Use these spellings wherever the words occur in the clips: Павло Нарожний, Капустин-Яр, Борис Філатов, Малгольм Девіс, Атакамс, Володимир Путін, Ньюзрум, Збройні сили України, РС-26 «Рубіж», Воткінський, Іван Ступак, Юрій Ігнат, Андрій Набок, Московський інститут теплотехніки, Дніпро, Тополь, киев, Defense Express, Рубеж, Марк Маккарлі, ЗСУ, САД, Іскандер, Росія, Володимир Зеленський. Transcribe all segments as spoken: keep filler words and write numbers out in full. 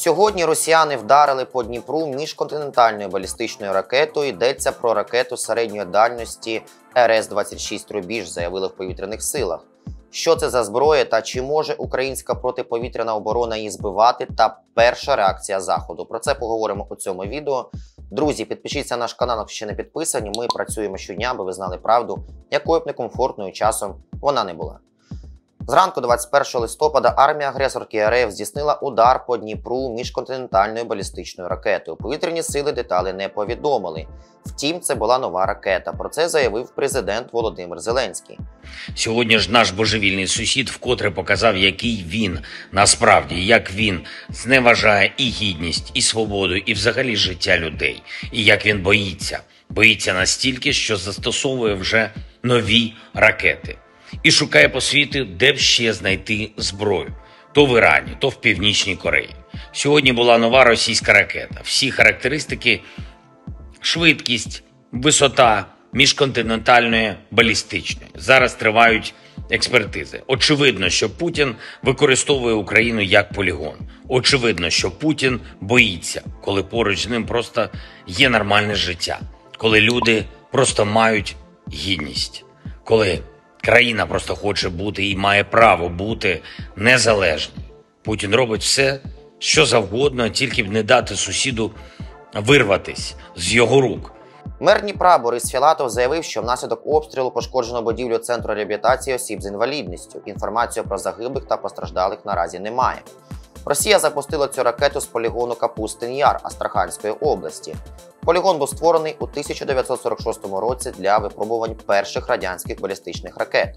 Сьогодні росіяни вдарили по Дніпру міжконтинентальною балістичною ракетою. Йдеться про ракету середньої дальності ер ес двадцять шість «Рубіж», заявили в повітряних силах. Що це за зброя та чи може українська протиповітряна оборона її збивати, та перша реакція Заходу? Про це поговоримо у цьому відео. Друзі, підпишіться на наш канал, якщо ще не підписані. Ми працюємо щодня, аби ви знали правду, якою б некомфортною часом вона не була. Зранку двадцять першого листопада армія-агресорки РФ здійснила удар по Дніпру міжконтинентальною балістичною ракетою. Повітряні сили деталі не повідомили. Втім, це була нова ракета. Про це заявив президент Володимир Зеленський. Сьогодні ж наш божевільний сусід вкотре показав, який він насправді, як він зневажає і гідність, і свободу, і взагалі життя людей. І як він боїться. Боїться настільки, що застосовує вже нові ракети. І шукає по світу, де б ще знайти зброю. То в Ірані, то в Північній Кореї. Сьогодні була нова російська ракета. Всі характеристики – швидкість, висота міжконтинентальної балістичної. Зараз тривають експертизи. Очевидно, що Путін використовує Україну як полігон. Очевидно, що Путін боїться, коли поруч з ним просто є нормальне життя. Коли люди просто мають гідність. Коли країна просто хоче бути і має право бути незалежною. Путін робить все, що завгодно, тільки б не дати сусіду вирватися з його рук. Мер Дніпра Борис Філатов заявив, що внаслідок обстрілу пошкоджено будівлю Центру реабілітації осіб з інвалідністю. Інформацію про загиблих та постраждалих наразі немає. Росія запустила цю ракету з полігону Капустин-Яр Астраханської області. Полігон був створений у тисяча дев'ятсот сорок шостому році для випробувань перших радянських балістичних ракет.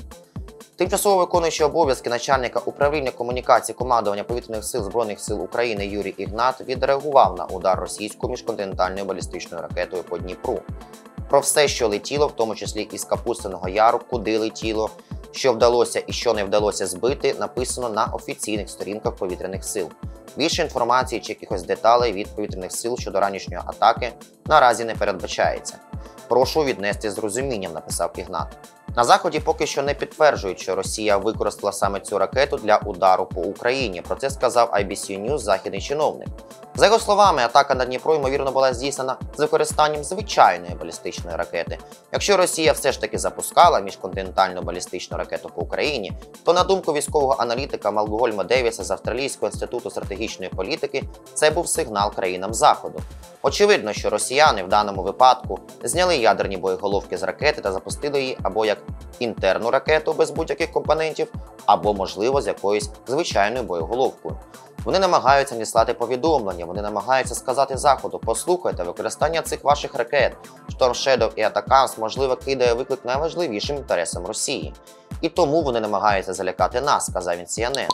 Тимчасово виконуючий обов'язки начальника управління комунікації командування повітряних сил Збройних сил України Юрій Ігнат відреагував на удар російською міжконтинентальною балістичною ракетою по Дніпру. Про все, що летіло, в тому числі із Капустиного Яру, куди летіло, що вдалося і що не вдалося збити, написано на офіційних сторінках повітряних сил. Більше інформації чи якихось деталей від повітряних сил щодо ранішньої атаки наразі не передбачається. Прошу віднести з розумінням, написав Ігнат. На Заході поки що не підтверджують, що Росія використала саме цю ракету для удару по Україні. Про це сказав ай бі сі News західний чиновник. За його словами, атака на Дніпро, ймовірно, була здійснена з використанням звичайної балістичної ракети. Якщо Росія все ж таки запускала міжконтинентальну балістичну ракету по Україні, то, на думку військового аналітика Малгольма Девіса з Австралійського інституту стратегічної політики, це був сигнал країнам Заходу. Очевидно, що росіяни в даному випадку зняли ядерні боєголовки з ракети та запустили її або як інтерну ракету без будь-яких компонентів, або, можливо, з якоюсь звичайною боєголовкою. Вони намагаються надіслати повідомлення, вони намагаються сказати Заходу: послухайте, використання цих ваших ракет, Storm Shadow і Атакамс, можливо, кидає виклик найважливішим інтересам Росії. І тому вони намагаються залякати нас, сказав він сі ен ен.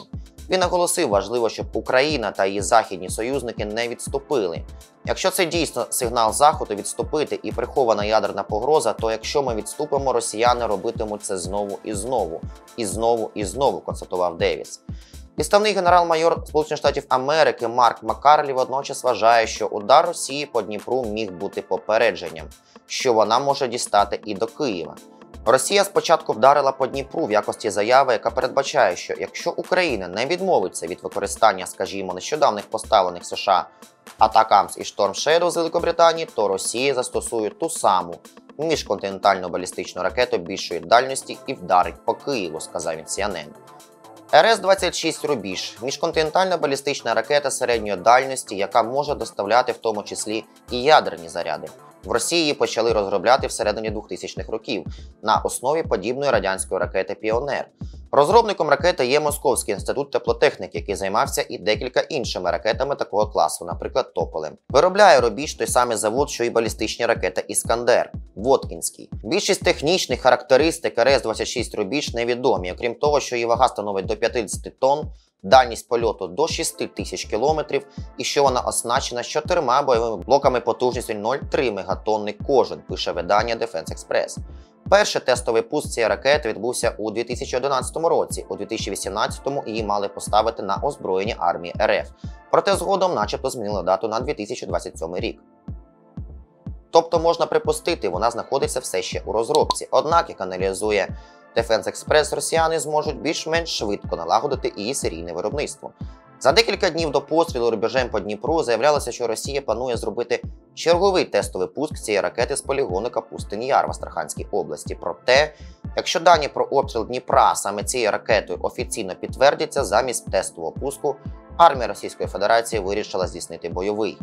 Він наголосив, важливо, щоб Україна та її західні союзники не відступили. Якщо це дійсно сигнал Заходу відступити і прихована ядерна погроза, то якщо ми відступимо, росіяни робитимуть це знову і знову, і знову і знову, констатував Девіс. Підставний генерал-майор Сполучених Штатів Америки Марк Маккарлі водночас вважає, що удар Росії по Дніпру міг бути попередженням, що вона може дістати і до Києва. Росія спочатку вдарила по Дніпру в якості заяви, яка передбачає, що якщо Україна не відмовиться від використання, скажімо, нещодавних поставлених США Атакамс і Storm Shadow з Великобританії, то Росія застосує ту саму міжконтинентальну балістичну ракету більшої дальності і вдарить по Києву, сказав він сі ен ен. ер ес двадцять шість «Рубіж» – міжконтинентальна балістична ракета середньої дальності, яка може доставляти в тому числі і ядерні заряди. В Росії почали розробляти всередині двохтисячних років на основі подібної радянської ракети «Піонер». Розробником ракети є Московський інститут теплотехніки, який займався і декілька іншими ракетами такого класу, наприклад, Тополем. Виробляє «Рубіж» той самий завод, що і балістичні ракети «Іскандер» – Воткінський. Більшість технічних характеристик ер ес двадцять шість «Рубіж» невідомі, окрім того, що її вага становить до п'ятдесят тонн, дальність польоту до шість тисяч кілометрів і що вона оснащена чотирма бойовими блоками потужністю нуль цілих три мегатонни кожен, пише видання Defense Express. Перший тестовий пуск цієї ракети відбувся у дві тисячі одинадцятому році, у дві тисячі вісімнадцятому її мали поставити на озброєнні армії РФ. Проте згодом начебто змінили дату на дві тисячі двадцять сьомий рік. Тобто можна припустити, вона знаходиться все ще у розробці. Однак, як аналізує Defense Express, росіяни зможуть більш-менш швидко налагодити її серійне виробництво. За декілька днів до пострілу рубежем по Дніпру заявлялося, що Росія планує зробити черговий тестовий пуск цієї ракети з полігону Капустин-Яр в Астраханській області. Проте, якщо дані про обстріл Дніпра саме цією ракетою офіційно підтвердяться, замість тестового пуску армія Російської Федерації вирішила здійснити бойовий.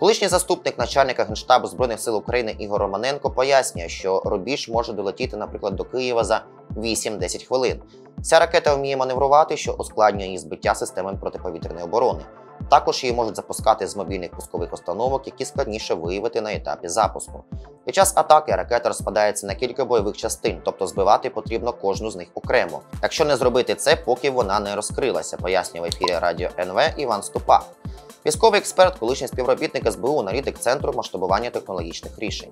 Колишній заступник начальника Генштабу Збройних сил України Ігор Романенко пояснює, що рубіж може долетіти, наприклад, до Києва за вісім-десять хвилин. Ця ракета вміє маневрувати, що ускладнює її збиття системами протиповітряної оборони. Також її можуть запускати з мобільних пускових установок, які складніше виявити на етапі запуску. Під час атаки ракета розпадається на кілька бойових частин, тобто збивати потрібно кожну з них окремо. Якщо не зробити це, поки вона не розкрилася, пояснює в ефірі Радіо ен ве Іван Ступак. Військовий експерт, колишній співробітник ес бе у, аналітик Центру масштабування технологічних рішень.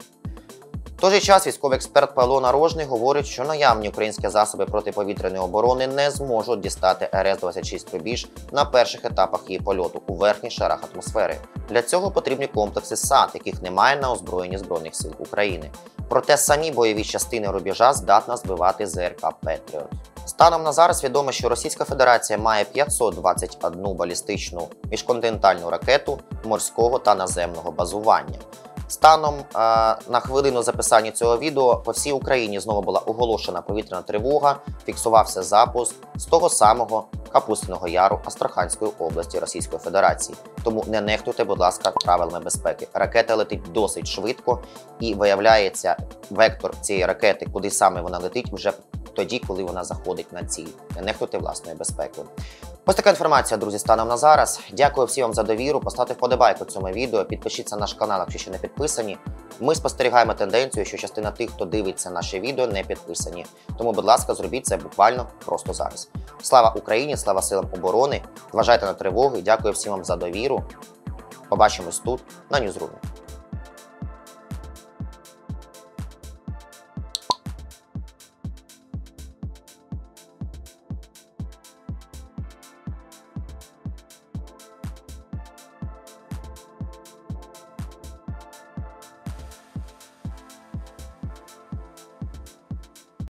В той же час військовий експерт Павло Нарожний говорить, що наявні українські засоби протиповітряної оборони не зможуть дістати ер ес двадцять шість «Рубіж» на перших етапах її польоту у верхніх шарах атмосфери. Для цього потрібні комплекси САД, яких немає на озброєнні Збройних сил України. Проте самі бойові частини рубежа здатна збивати зе ер ка «Патріот». Станом на зараз відомо, що Російська Федерація має п'ятсот двадцять одну балістичну міжконтинентальну ракету морського та наземного базування. Станом е, на хвилину записання цього відео по всій Україні знову була оголошена повітряна тривога, фіксувався запуск з того самого Капустиного Яру Астраханської області Російської Федерації. Тому не нехтуйте, будь ласка, правилами безпеки. Ракета летить досить швидко і виявляється вектор цієї ракети, куди саме вона летить, вже тоді, коли вона заходить на ціль. Не нехтуйте власною безпекою. Ось така інформація, друзі, станом на зараз. Дякую всім вам за довіру, поставте вподобайку цьому відео, підпишіться на наш канал, якщо ще не підписані. Ми спостерігаємо тенденцію, що частина тих, хто дивиться наше відео, не підписані. Тому, будь ласка, зробіть це буквально просто зараз. Слава Україні, слава силам оборони, зважайте на тривоги, дякую всім вам за довіру. Побачимось тут, на Ньюзрумі.